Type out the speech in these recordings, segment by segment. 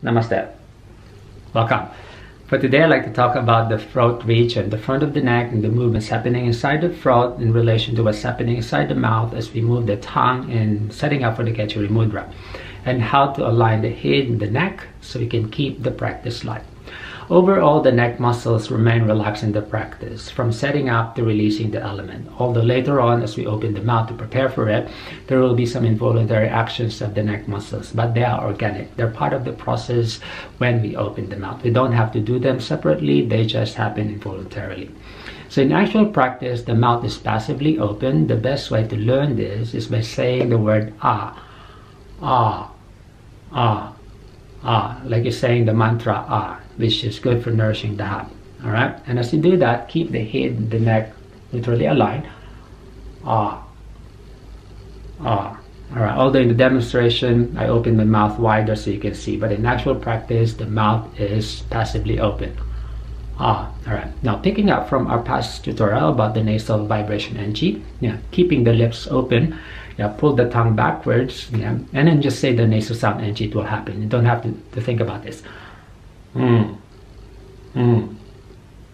Namaste. Welcome. For today, I'd like to talk about the throat region, the front of the neck, and the movements happening inside the throat in relation to what's happening inside the mouth as we move the tongue in setting up for the Khechari Mudra, and how to align the head and the neck so we can keep the practice light. Overall, the neck muscles remain relaxed in the practice, from setting up to releasing the element. Although later on, as we open the mouth to prepare for it, there will be some involuntary actions of the neck muscles, but they are organic. They're part of the process when we open the mouth. We don't have to do them separately, they just happen involuntarily. So in actual practice, the mouth is passively open. The best way to learn this is by saying the word ah, ah, ah, ah, like you're saying the mantra ah, which is good for nourishing the heart. All right, and as you do that, keep the head and the neck literally aligned. Ah, ah. All right, although in the demonstration I open the mouth wider so you can see, but in actual practice the mouth is passively open. Ah, all right. Now picking up from our past tutorial about the nasal vibration and chi, yeah, keeping the lips open, yeah, pull the tongue backwards, yeah, and then just say the nasal sound and chi, it will happen. You don't have to think about this. Mm, mm,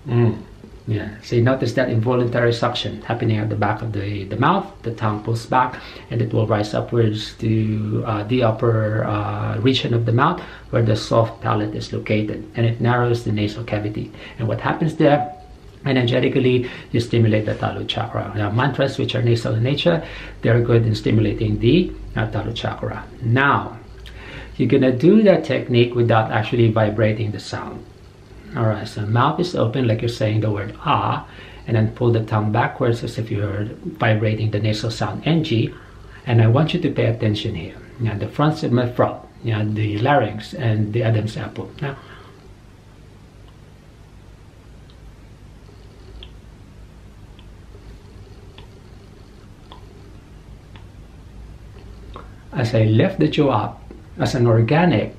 mm. Yeah, so you notice that involuntary suction happening at the back of the mouth. The tongue pulls back and it will rise upwards to the upper region of the mouth where the soft palate is located, and it narrows the nasal cavity. And what happens there? Energetically, you stimulate the talu chakra. Now, mantras which are nasal in nature, they're good in stimulating the talu chakra. Now, you're going to do that technique without actually vibrating the sound. Alright, so mouth is open like you're saying the word ah, and then pull the tongue backwards as if you're vibrating the nasal sound ng. And I want you to pay attention here. Now the fronts of my throat, you know, the larynx and the Adam's apple. Now, as I lift the jaw up as an organic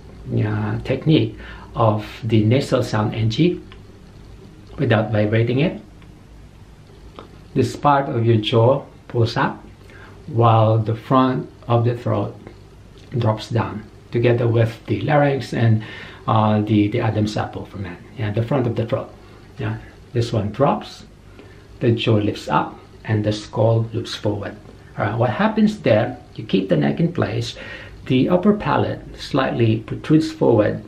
technique of the nasal sound ng without vibrating it, this part of your jaw pulls up while the front of the throat drops down together with the larynx and the Adam's apple for man. Yeah, the front of the throat, yeah, this one drops, the jaw lifts up, and the skull loops forward. All right, what happens there, you keep the neck in place, the upper palate slightly protrudes forward,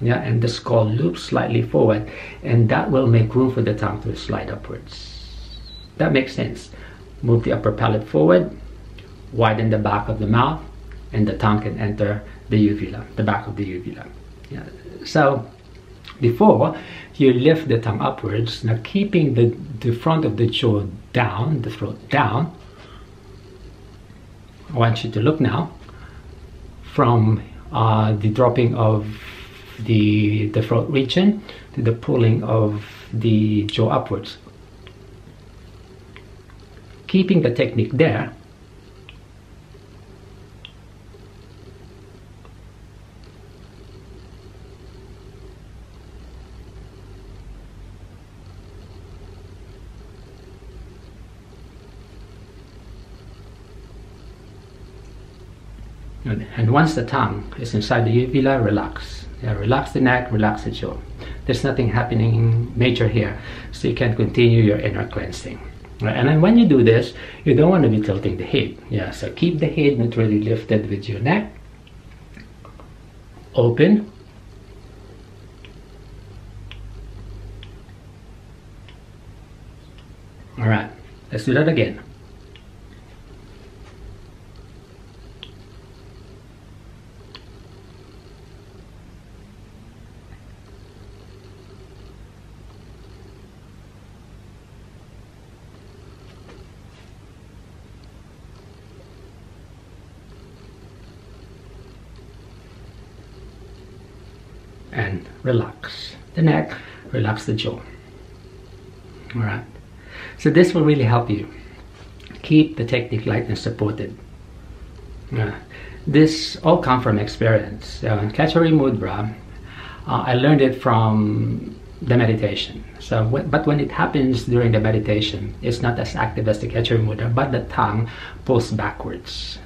yeah, and the skull loops slightly forward, and that will make room for the tongue to slide upwards. That makes sense. Move the upper palate forward, widen the back of the mouth, and the tongue can enter the uvula, the back of the uvula. Yeah. So before, you lift the tongue upwards. Now keeping the front of the jaw down, the throat down, I want you to look now from the dropping of the throat region to the pulling of the jaw upwards. Keeping the technique there, and once the tongue is inside the uvula, relax. Yeah, relax the neck, relax the jaw. There's nothing happening major here, so you can continue your inner cleansing. Right? And then when you do this, you don't want to be tilting the head. Yeah, so keep the head neutrally lifted with your neck open. All right, let's do that again. And relax the neck, relax the jaw. All right, so this will really help you keep the technique light and supported. This all come from experience. Khechari Mudra, I learned it from the meditation. So, but when it happens during the meditation, it's not as active as the Khechari Mudra, but the tongue pulls backwards.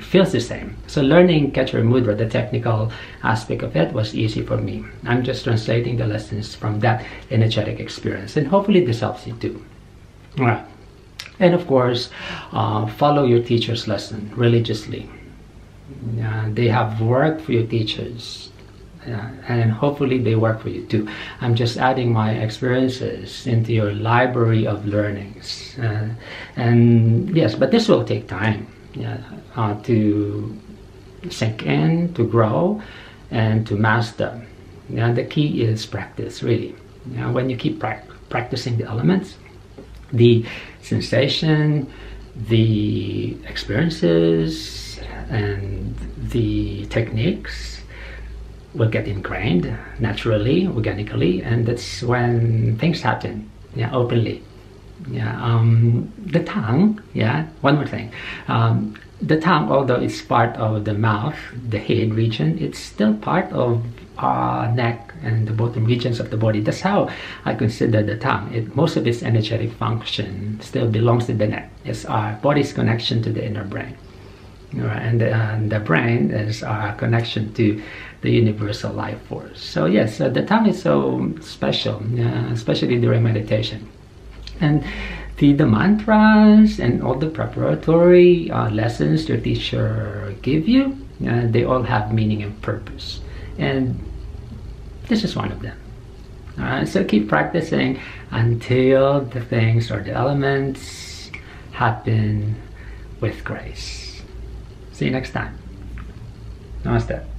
feels the same. So learning Khechari Mudra, the technical aspect of it, was easy for me. I'm just translating the lessons from that energetic experience, and hopefully this helps you too. All right. And of course, follow your teacher's lesson religiously. They have worked for your teachers, and hopefully they work for you too. I'm just adding my experiences into your library of learnings. And yes, but this will take time to sink in, to grow, and to master. The key is practice, really. When you keep practicing the elements, the sensation, the experiences, and the techniques will get ingrained naturally, organically, and that's when things happen, openly. The tongue, one more thing. The tongue, although it's part of the mouth, the head region, it's still part of our neck and the bottom regions of the body. That's how I consider the tongue. Most of its energetic function still belongs to the neck. It's our body's connection to the inner brain. Right? And the brain is our connection to the universal life force. So yes, the tongue is so special, especially during meditation. And the mantras and all the preparatory lessons your teacher give you, they all have meaning and purpose. And this is one of them. So keep practicing until the things or the elements happen with grace. See you next time. Namaste.